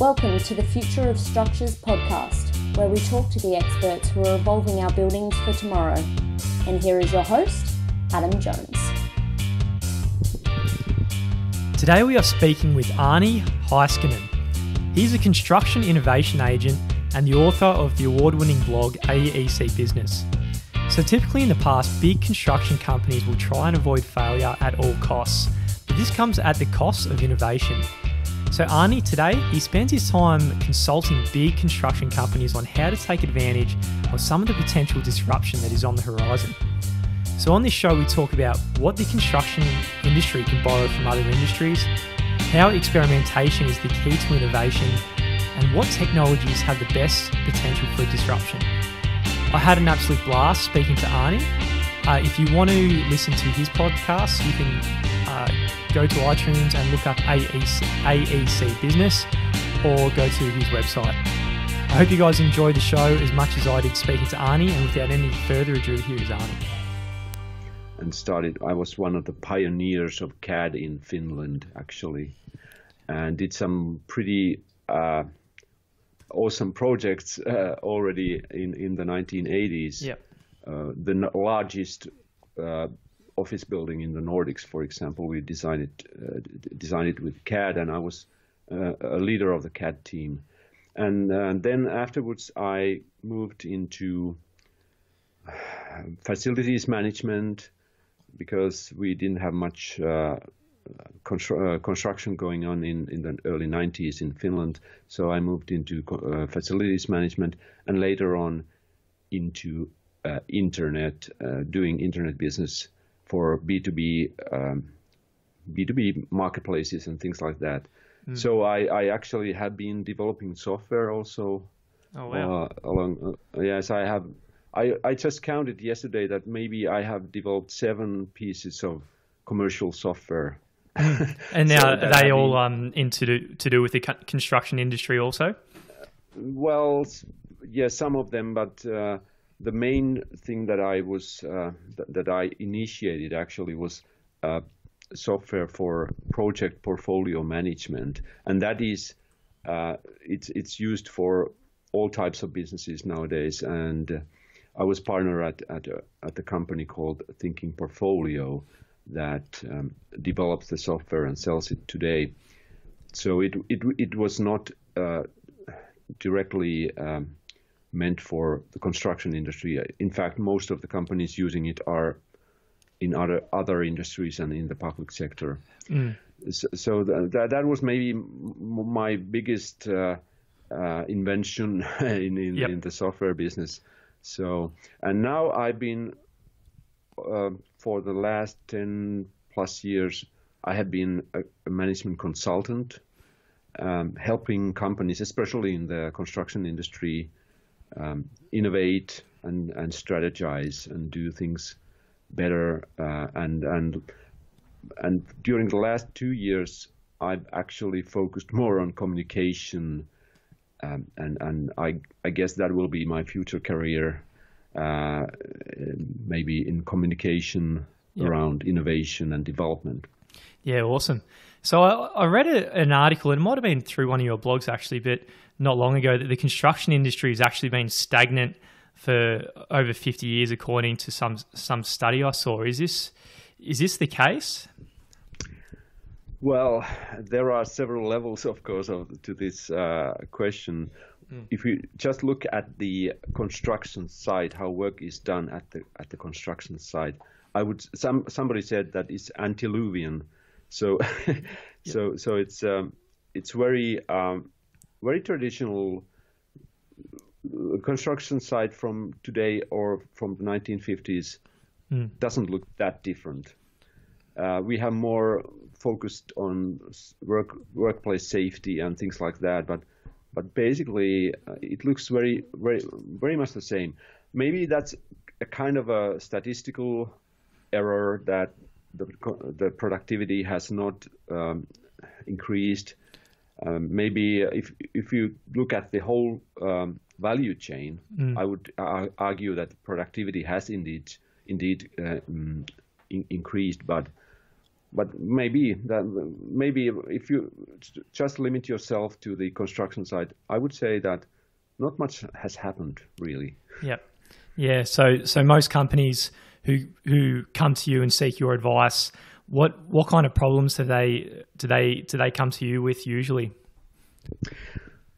Welcome to the Future of Structures podcast, where we talk to the experts who are evolving our buildings for tomorrow. And here is your host, Adam Jones. Today we are speaking with Aarni Heiskanen. He's a construction innovation agent and the author of the award-winning blog AEC Business. So typically in the past, big construction companies will try and avoid failure at all costs, but this comes at the cost of innovation. So Aarni today, he spends his time consulting big construction companies on how to take advantage of some of the potential disruption that is on the horizon. So on this show, we talk about what the construction industry can borrow from other industries, how experimentation is the key to innovation, and what technologies have the best potential for disruption. I had an absolute blast speaking to Aarni. If you want to listen to his podcast, you can go to iTunes and look up AEC Business, or go to his website. I hope you guys enjoyed the show as much as I did speaking to Aarni, and without any further ado, here is Aarni. And I was one of the pioneers of CAD in Finland, actually, and did some pretty awesome projects already in the 1980s. Yep. The largest office building in the Nordics, for example, we designed it with CAD, and I was a leader of the CAD team. And then afterwards, I moved into facilities management because we didn't have much construction going on in the early 90s in Finland. So I moved into facilities management, and later on into internet, doing internet business for B2B marketplaces and things like that. Mm. So I actually have been developing software also. Oh, wow. Yes, I have. I just counted yesterday that maybe I have developed 7 pieces of commercial software. And now so are they all to do with the construction industry also? Well, yeah, some of them, but the main thing that I was that I initiated actually was software for project portfolio management, and that is it's used for all types of businesses nowadays. And I was partner at a company called Thinking Portfolio that develops the software and sells it today. So it was not directly meant for the construction industry. In fact, most of the companies using it are in other industries and in the public sector. Mm. So that was maybe my biggest invention in the software business. So, and now I've been for the last 10+ years, I have been a management consultant, helping companies, especially in the construction industry, innovate and strategize and do things better. And during the last 2 years, I've actually focused more on communication, and I guess that will be my future career, maybe in communication. Yep. Around innovation and development. Yeah, awesome. So I read an article, it might have been through one of your blogs actually, but not long ago, that the construction industry has actually been stagnant for over 50 years, according to some study I saw. Is this the case? Well, there are several levels, of course, to this question. Mm. If you just look at the construction site, how work is done at the construction site, somebody said that it's antediluvian. So, yep. so it's very very traditional construction site from today or from the 1950s. Mm. Doesn't look that different. We have more focused on workplace safety and things like that, but basically it looks very, very, very much the same. Maybe that's a kind of a statistical error that the productivity has not increased. Maybe if you look at the whole value chain, I would argue that productivity has indeed increased, but But maybe that, maybe if you just limit yourself to the construction side, I would say that not much has happened really. Yeah, yeah. So most companies who come to you and seek your advice, what kind of problems do they come to you with usually?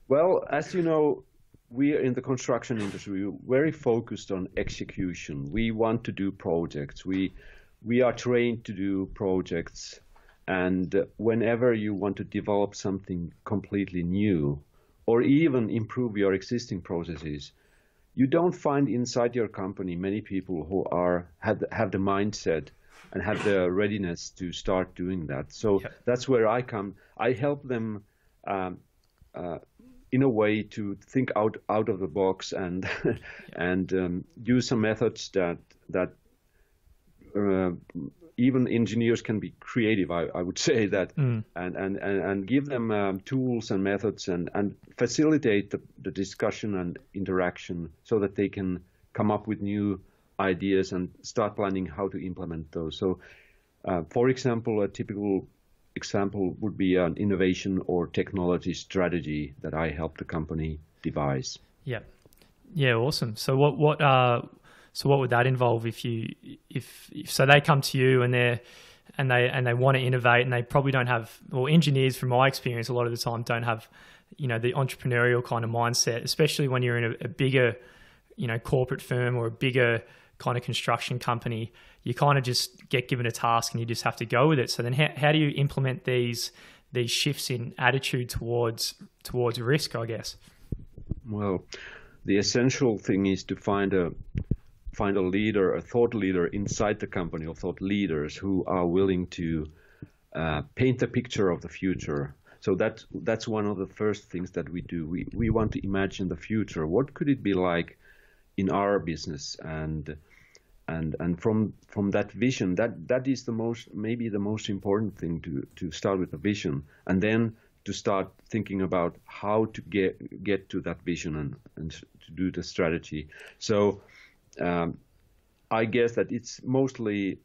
Well, as you know, we are in the construction industry. We're very focused on execution. We want to do projects. We are trained to do projects, and whenever you want to develop something completely new or even improve your existing processes, you don't find inside your company many people who have the mindset and have the readiness to start doing that. So that's where I come. I help them in a way to think out of the box and and use some methods that even engineers can be creative, I would say that, and give them tools and methods and facilitate the discussion and interaction so that they can come up with new ideas and start planning how to implement those. So, for example, a typical example would be an innovation or technology strategy that I help the company devise. Yeah, yeah, awesome. So what would that involve if so they come to you and they want to innovate, and they probably don't have, well, engineers from my experience a lot of the time don't have, you know, the entrepreneurial kind of mindset, especially when you're in a bigger, you know, corporate firm or a bigger kind of construction company. You kind of just get given a task and you just have to go with it. So then how do you implement these shifts in attitude towards risk, I guess? Well, the essential thing is to find a leader, a thought leader inside the company, or thought leaders who are willing to paint the picture of the future. So that's one of the first things that we do. We want to imagine the future. What could it be like in our business? And from that vision, that is maybe the most important thing, to start with the vision, and then to start thinking about how to get to that vision and to do the strategy. So I guess that it's mostly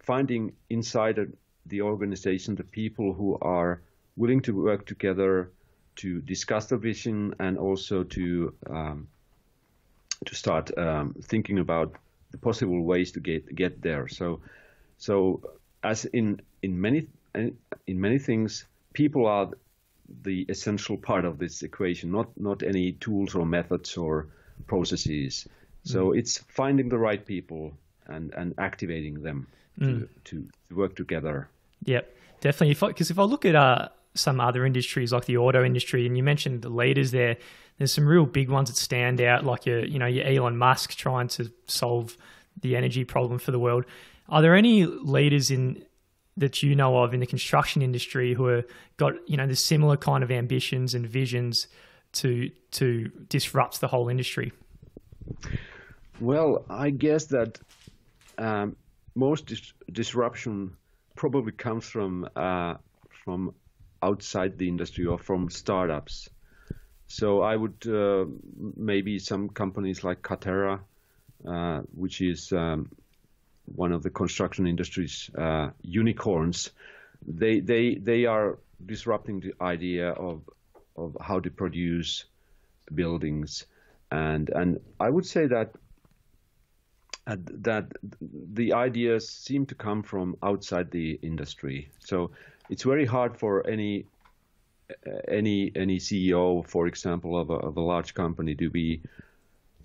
finding inside the organization the people who are willing to work together to discuss the vision, and also to start thinking about the possible ways to get there. So as in many things, people are the essential part of this equation, not any tools or methods or processes. So it's finding the right people and activating them to work together. Yep, definitely. Because if I look at some other industries like the auto industry, and you mentioned the leaders there, there's some real big ones that stand out, like your Elon Musk trying to solve the energy problem for the world. Are there any leaders that you know of in the construction industry who have got, you know, the similar kind of ambitions and visions to disrupt the whole industry? Well, I guess that most disruption probably comes from outside the industry or from startups. So I would maybe some companies like Katera, which is one of the construction industry's unicorns. They are disrupting the idea of how to produce buildings. And I would say that the ideas seem to come from outside the industry. So it's very hard for any CEO, for example, of a large company to be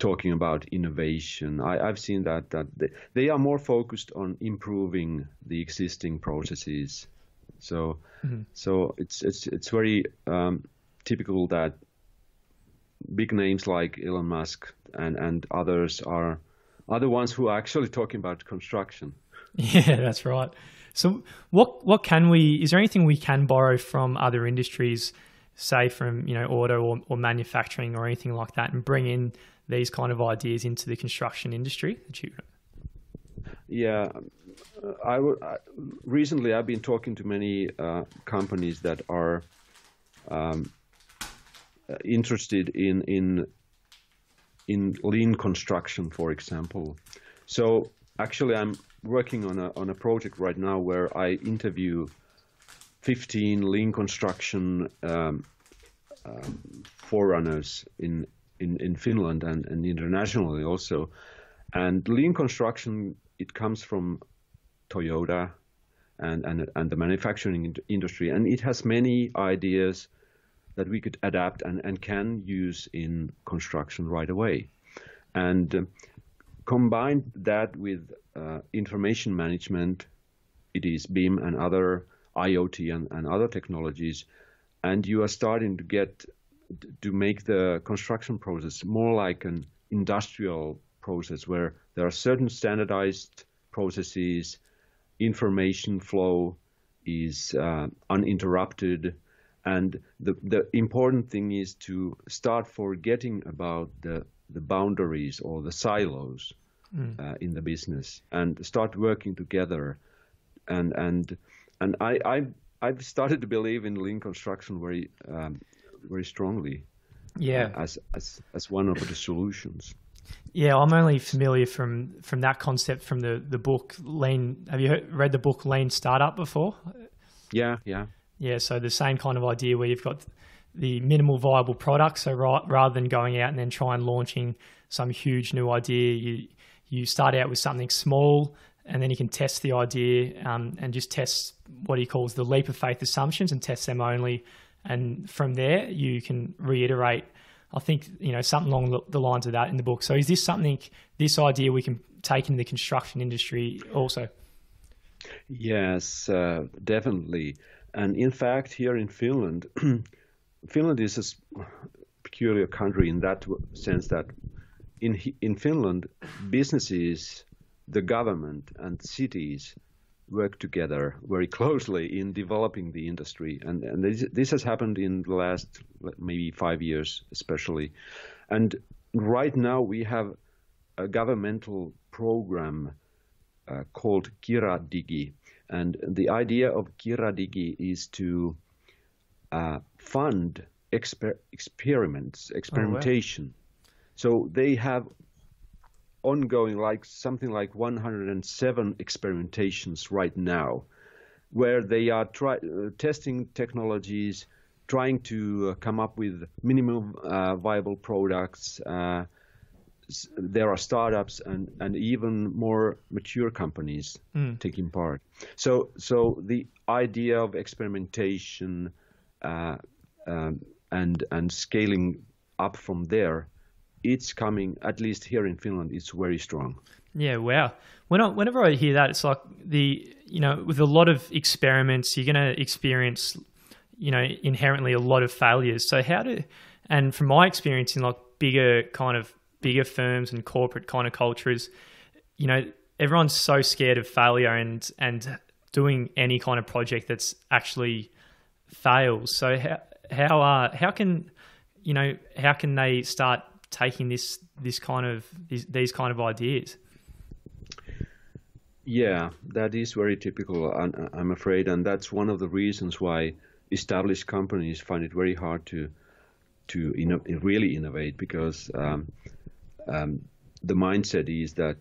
talking about innovation. I've seen that they are more focused on improving the existing processes. So it's very typical that big names like Elon Musk and others are the ones who are actually talking about construction. Yeah, that's right. So what can we, is there anything we can borrow from other industries, say from, you know, auto or manufacturing or anything like that, and bring in these kind of ideas into the construction industry? Yeah, recently I've been talking to many companies that are interested in lean construction, for example. So actually, I'm working on a project right now where I interview 15 lean construction forerunners in Finland and internationally also. And lean construction, it comes from Toyota and the manufacturing industry, and it has many ideas that we could adapt and can use in construction right away. And combine that with information management, it is BIM and other IoT and other technologies, and you are starting to make the construction process more like an industrial process where there are certain standardized processes, information flow is uninterrupted, and the important thing is to start forgetting about the boundaries or the silos in the business and start working together. And I've started to believe in lean construction very strongly. Yeah, as one of the solutions. Yeah, I'm only familiar from that concept from the book Lean. Have you read the book Lean Startup before? Yeah, yeah. Yeah, so the same kind of idea where you've got the minimal viable product. So rather than going out and then try and launching some huge new idea, you start out with something small, and then you can test the idea and just test what he calls the leap of faith assumptions and test them only. And from there, you can reiterate, I think, something along the lines of that in the book. So is this something, this idea we can take into the construction industry also? Yes, definitely. And in fact, here in Finland, Finland is a peculiar country in that sense that in Finland, businesses, the government and cities work together very closely in developing the industry. And this has happened in the last maybe 5 years especially. And right now we have a governmental program called Kira Digi. And the idea of Kira Digi is to fund experimentation. Oh, wow. So they have ongoing, like something like 107 experimentations right now, where they are testing technologies, trying to come up with minimum viable products. There are startups and even more mature companies taking part. So the idea of experimentation and scaling up from there, it's coming, at least here in Finland, it's very strong. Yeah, wow. Whenever I hear that, it's like with a lot of experiments, you're going to experience, inherently a lot of failures. So and from my experience in like bigger firms and corporate kind of cultures, everyone's so scared of failure and doing any kind of project that's actually fails. So how can they start taking these kind of ideas? Yeah, that is very typical, I'm afraid, and that's one of the reasons why established companies find it very hard to really innovate, because the mindset is that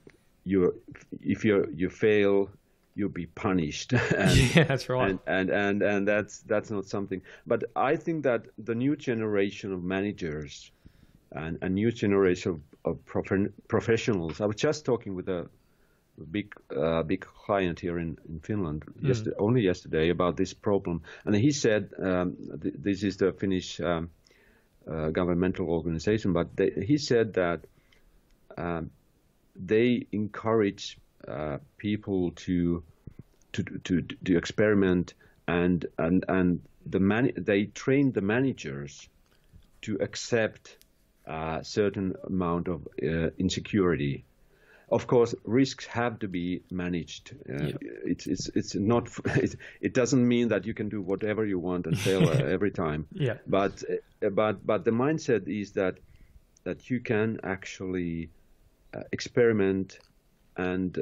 if you fail, you'll be punished. Yeah, that's right. And that's not something. But I think that the new generation of managers and a new generation of professionals. I was just talking with a big client here in Finland only yesterday about this problem, and he said this is the Finnish governmental organization, but he said that they encourage people to experiment and they train the managers to accept certain amount of insecurity. Of course, risks have to be managed. It doesn't mean that you can do whatever you want and fail every time. Yeah. But the mindset is that you can actually experiment and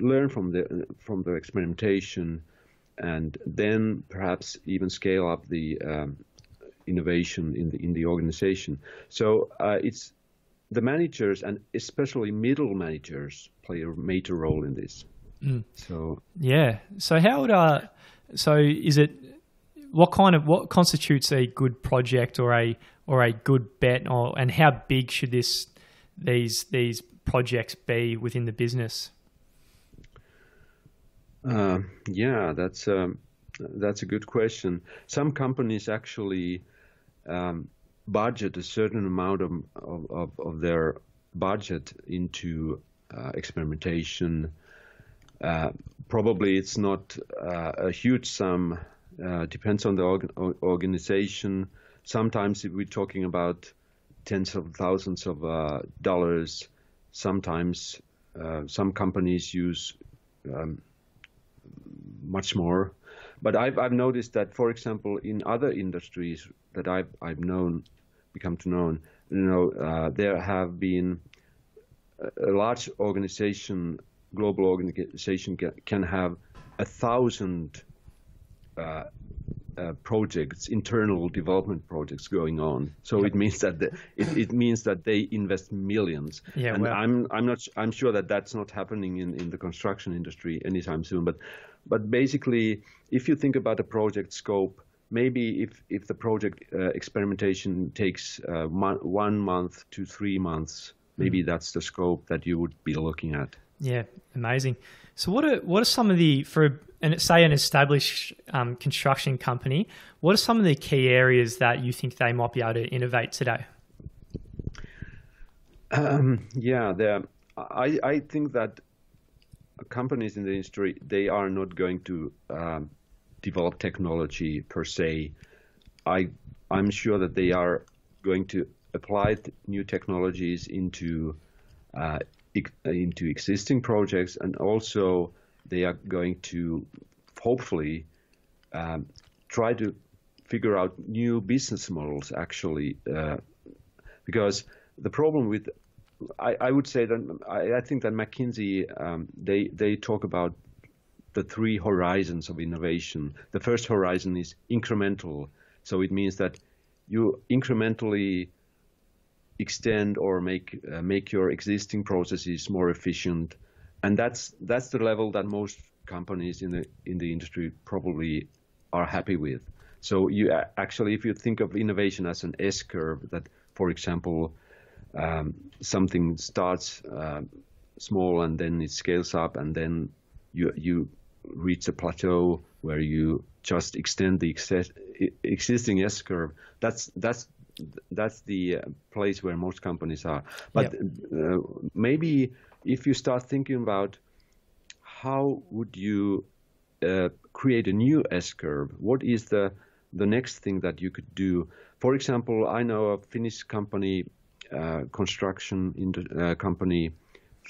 learn from the experimentation, and then perhaps even scale up the innovation in the organization. So it's the managers, and especially middle managers, play a major role in this. Mm. So yeah. So how would so is it what constitutes a good project or a good bet, or and how big should these projects be within the business? Yeah, that's a good question. Some companies actually budget a certain amount of their budget into experimentation. Probably it's not a huge sum. Depends on the organization. Sometimes we're talking about tens of thousands of dollars. Sometimes some companies use much more. But I've noticed that, for example, in other industries that I've known, there have been a large organization, global organization can have 1,000 projects, internal development projects going on. So it means that it means that they invest millions. Yeah, and well, I'm sure that that's not happening in the construction industry anytime soon. But basically, if you think about the project scope, maybe if the project experimentation takes 1 month to 3 months, maybe that's the scope that you would be looking at. Yeah, amazing. So what are some of the, for say an established construction company, what are some of the key areas that you think they might be able to innovate today? I think that companies in the industry, they are not going to develop technology per se. I'm sure that they are going to apply new technologies into existing projects, and also they are going to hopefully try to figure out new business models, actually, because the problem with, I would say that I think that McKinsey, they talk about the 3 horizons of innovation. The first horizon is incremental, so it means that you incrementally extend or make your existing processes more efficient, and that's the level that most companies in the industry probably are happy with. So you actually, if you think of innovation as an S curve, that for example something starts small and then it scales up, and then you reach a plateau where you just extend the existing S curve. That's the place where most companies are. But maybe if you start thinking about how would you create a new S-curve, what is the next thing that you could do? For example, I know a Finnish company, construction company,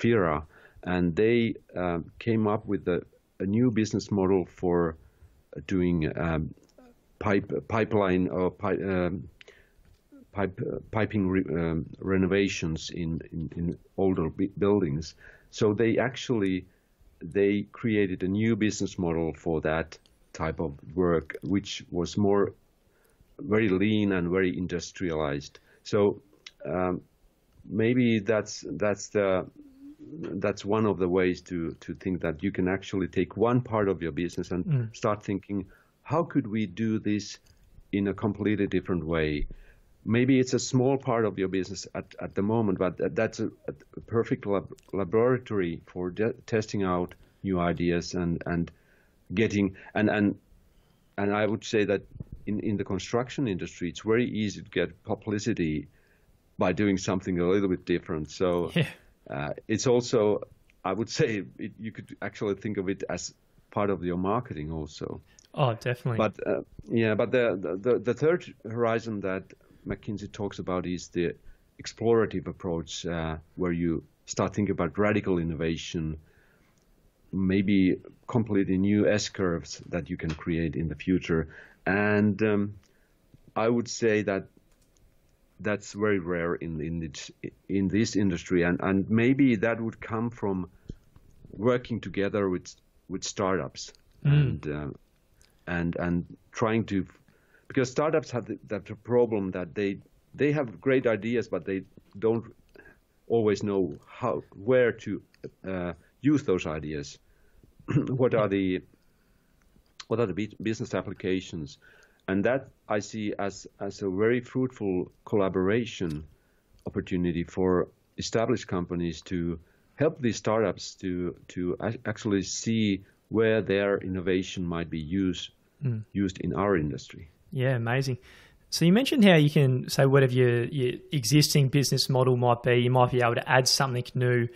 Fira, and they came up with a new business model for doing pipeline or piping renovations in older buildings. So they created a new business model for that type of work, which was very lean and very industrialized. So maybe that's one of the ways to think that you can actually take one part of your business and start thinking, how could we do this in a completely different way? Maybe it's a small part of your business at the moment, but that's a perfect laboratory for testing out new ideas and getting and I would say that in the construction industry, it's very easy to get publicity by doing something a little bit different. So it's also, I would say, you could actually think of it as part of your marketing also. Oh, definitely. But but the third horizon that McKinsey talks about is the explorative approach, where you start thinking about radical innovation, maybe completely new S-curves that you can create in the future. And I would say that that's very rare in this industry, and maybe that would come from working together with startups and trying to. Because startups have the problem that they have great ideas, but they don't always know where to use those ideas. what are the business applications, and that I see as a very fruitful collaboration opportunity for established companies to help these startups to actually see where their innovation might be used in our industry. Yeah, amazing. So you mentioned how you can say whatever your existing business model might be, you might be able to add something new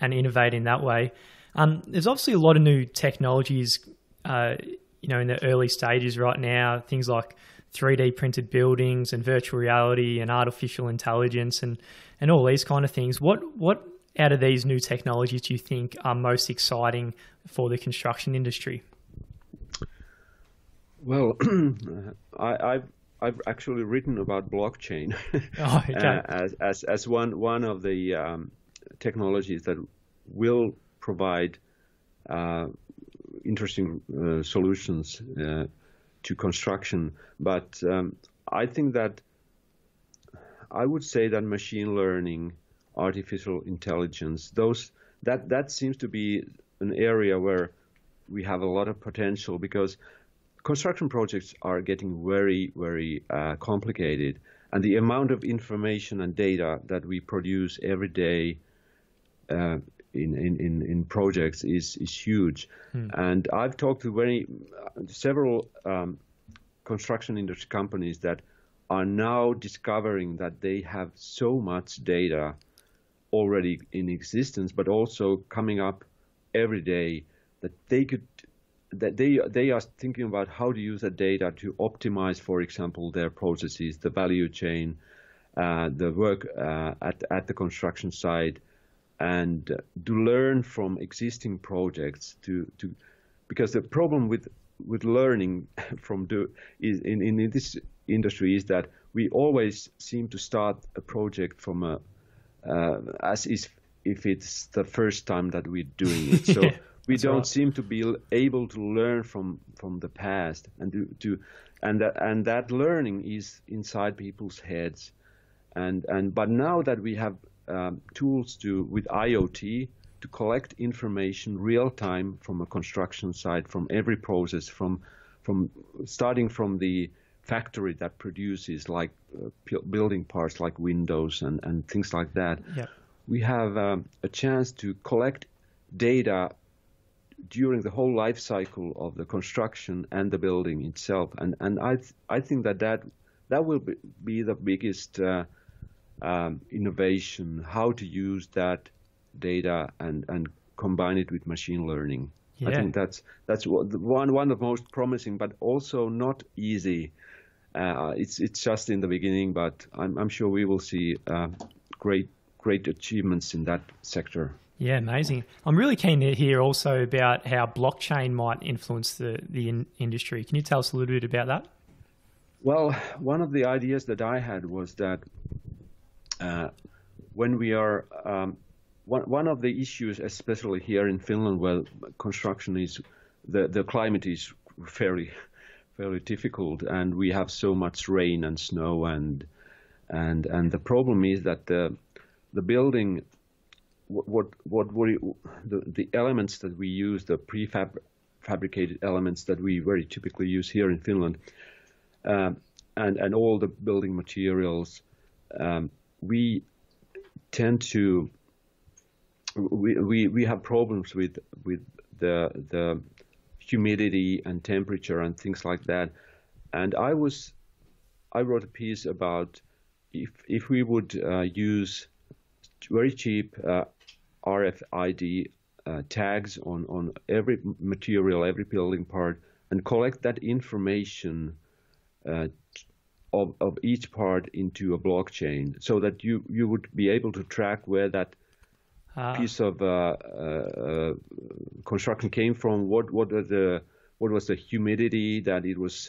and innovate in that way. There's obviously a lot of new technologies, you know, in the early stages right now, things like 3D printed buildings and virtual reality and artificial intelligence and all these kind of things. What out of these new technologies do you think are most exciting for the construction industry? Well, I've actually written about blockchain as one of the technologies that will provide interesting solutions to construction. But I think that I would say that machine learning, artificial intelligence, that seems to be an area where we have a lot of potential, because construction projects are getting very, very complicated, and the amount of information and data that we produce every day in projects is huge. And I've talked to several construction industry companies that are now discovering that they have so much data already in existence, but also coming up every day, that they are thinking about how to use that data to optimize, for example, their processes, the value chain, the work at the construction site, and to learn from existing projects to, because the problem with learning from in this industry is that we always seem to start a project from a as if it's the first time that we're doing it. So. Yeah. We don't seem to be able to learn from the past, and that learning is inside people's heads, but now that we have tools with IoT to collect information real time from a construction site, from every process, from starting from the factory that produces like building parts like windows and things like that, we have a chance to collect data during the whole life cycle of the construction and the building itself, and I think that will be the biggest innovation, how to use that data and combine it with machine learning. Yeah. I think that's one of the most promising, but also not easy. It's just in the beginning, but I'm sure we will see great achievements in that sector. Yeah, amazing. I'm really keen to hear also about how blockchain might influence the industry. Can you tell us a little bit about that? Well, one of the ideas that I had was that when we are one of the issues, especially here in Finland, where construction is the climate is fairly difficult, and we have so much rain and snow, and the problem is that the building. The elements that we use, the prefabricated elements that we very typically use here in Finland, and all the building materials, we have problems with the humidity and temperature and things like that. And I wrote a piece about if we would use very cheap RFID tags on every material, every building part, and collect that information of each part into a blockchain, so that you would be able to track where that piece of construction came from, what was the humidity that it was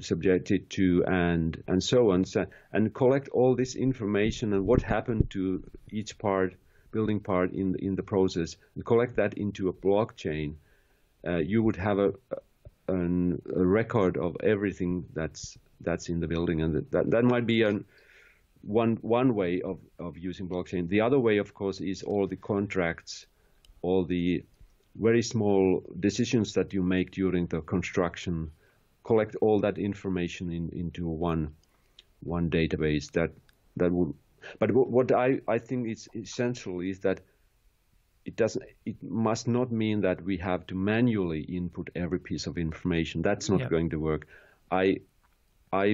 subjected to, and so on, and collect all this information and what happened to each building part in the process, and collect that into a blockchain. You would have a record of everything that's in the building, and that might be one way of using blockchain. The other way, of course, is all the contracts, all the very small decisions that you make during the construction, collect all that information into one database. That would. But what I think is essential is that it must not mean that we have to manually input every piece of information. That's not going to work. I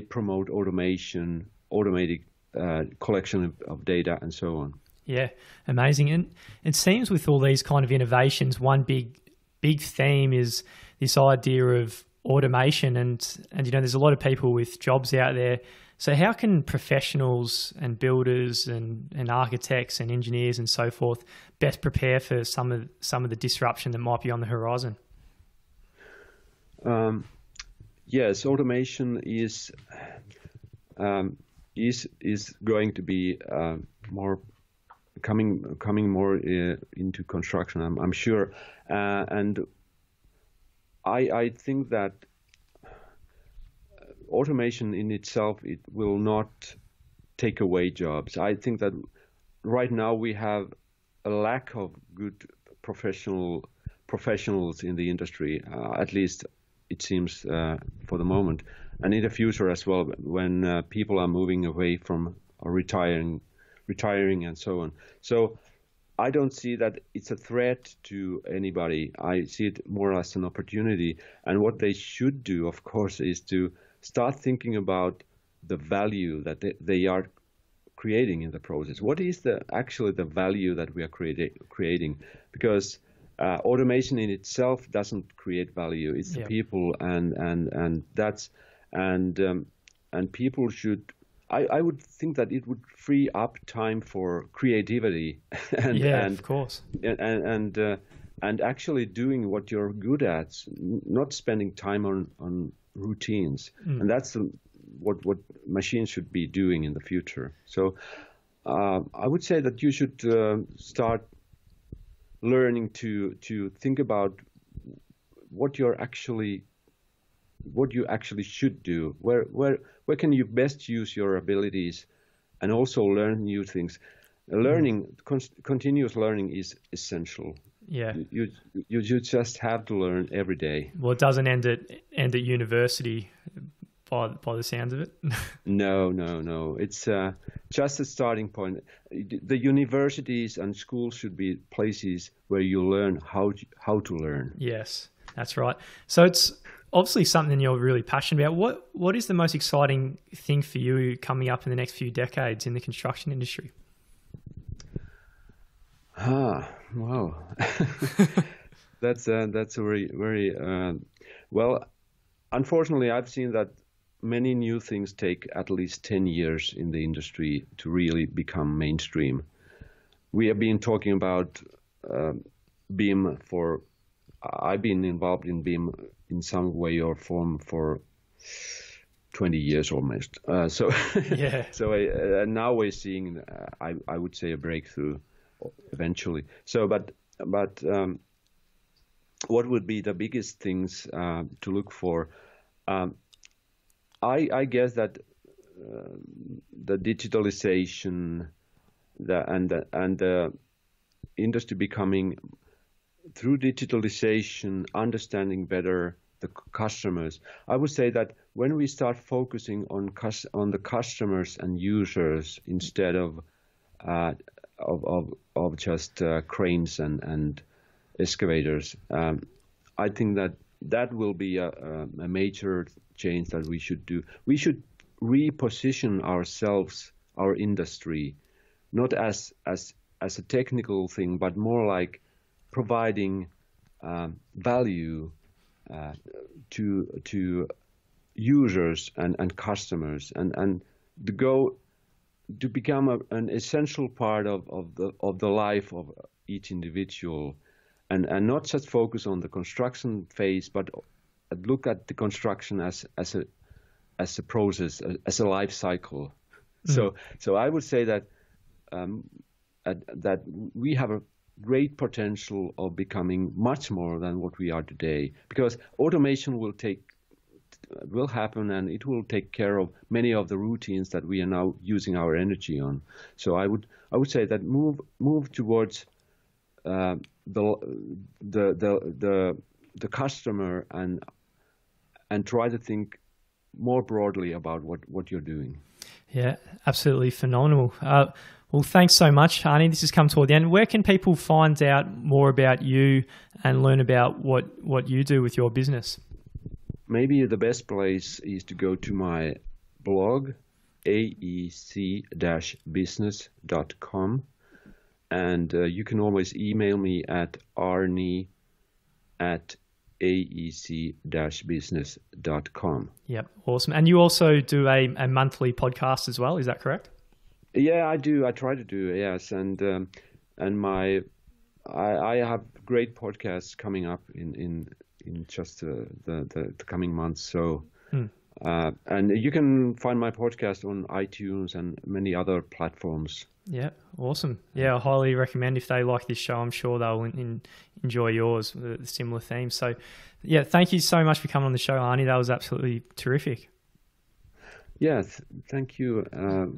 promote automation, automated collection of data, and so on. Yeah, amazing. And it seems with all these kind of innovations, one big theme is this idea of automation. And you know, there's a lot of people with jobs out there. So how can professionals and builders and architects and engineers and so forth best prepare for some of the disruption that might be on the horizon? Yes, automation is going to be more coming more into construction, I'm sure, and I think that automation in itself, it will not take away jobs. I think that right now we have a lack of good professionals in the industry, at least it seems for the moment, and in the future as well, when people are moving away from retiring and so on. So I don't see that it's a threat to anybody. I see it more or less an opportunity. And what they should do, of course, is to start thinking about the value that they are creating in the process. What is actually the value that we are creating? Because automation in itself doesn't create value. It's the people, and people should. I would think that it would free up time for creativity and actually doing what you're good at, not spending time on routines. And that's what machines should be doing in the future. So I would say that you should start learning to think about what you actually should do, where can you best use your abilities, and also learn new things. Continuous learning is essential. You just have to learn every day. Well, it doesn't end at university by the sounds of it. No, it's just a starting point. The universities and schools should be places where you learn how to learn. Yes, that's right. So it's obviously something you're really passionate about. What is the most exciting thing for you coming up in the next few decades in the construction industry? Wow. That's a very, very well, unfortunately, I've seen that many new things take at least 10 years in the industry to really become mainstream. We have been talking about BIM I've been involved in BIM in some way or form for 20 years almost. Now we're seeing, I would say, a breakthrough eventually. So, but what would be the biggest things to look for? I guess that the digitalization, and the industry becoming, through digitalization, understanding better the customers. I would say that when we start focusing on the customers and users instead of just cranes and excavators, I think that will be a major change that we should do. We should reposition ourselves, our industry, not as a technical thing, but more like providing value to users and customers, and to become an essential part of the life of each individual, and not just focus on the construction phase, but look at the construction as a process, as a life cycle. So I would say that that we have a great potential of becoming much more than what we are today, because automation will happen, and it will take care of many of the routines that we are now using our energy on. So I would say that move towards the customer and try to think more broadly about what you're doing. Yeah, absolutely phenomenal. Well, thanks so much, Aarni. This has come toward the end. Where can people find out more about you and learn about what you do with your business? Maybe the best place is to go to my blog, aec-business.com. And you can always email me at aarni@aec-business.com. Yep, awesome. And you also do a monthly podcast as well, is that correct? Yeah, I do. I try to do, yes. And I have great podcasts coming up in just the coming months. So, and you can find my podcast on iTunes and many other platforms. Yeah, awesome. Yeah, I highly recommend if they like this show, I'm sure they'll enjoy yours with a similar theme. So, yeah, thank you so much for coming on the show, Aarni. That was absolutely terrific. Yes, thank you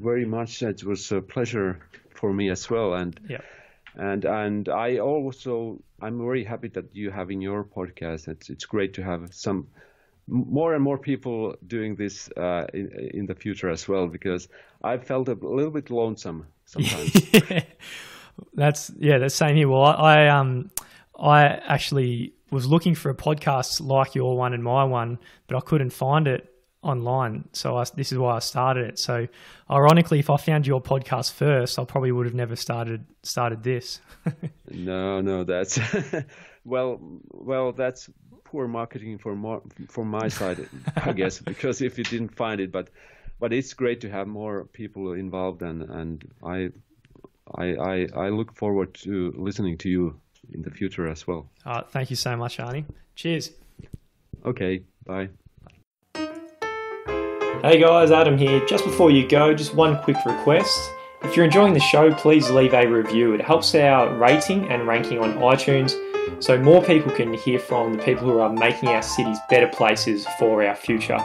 very much. It was a pleasure for me as well, and yeah. And I also, I'm very happy that you have in your podcast. It's great to have some more and more people doing this in the future as well, because I felt a little bit lonesome sometimes. Yeah. Yeah, that's same here. Well, I actually was looking for a podcast like your one and my one, but I couldn't find it online, so this is why I started it. So ironically, if I found your podcast first, I probably would have never started this. no, that's well that's poor marketing from my side, I guess, because if you didn't find it, but it's great to have more people involved, and I look forward to listening to you in the future as well. Thank you so much, Aarni. Cheers. Okay, bye. Hey guys, Adam here. Just before you go, just one quick request. If you're enjoying the show, please leave a review. It helps our rating and ranking on iTunes, so more people can hear from the people who are making our cities better places for our future.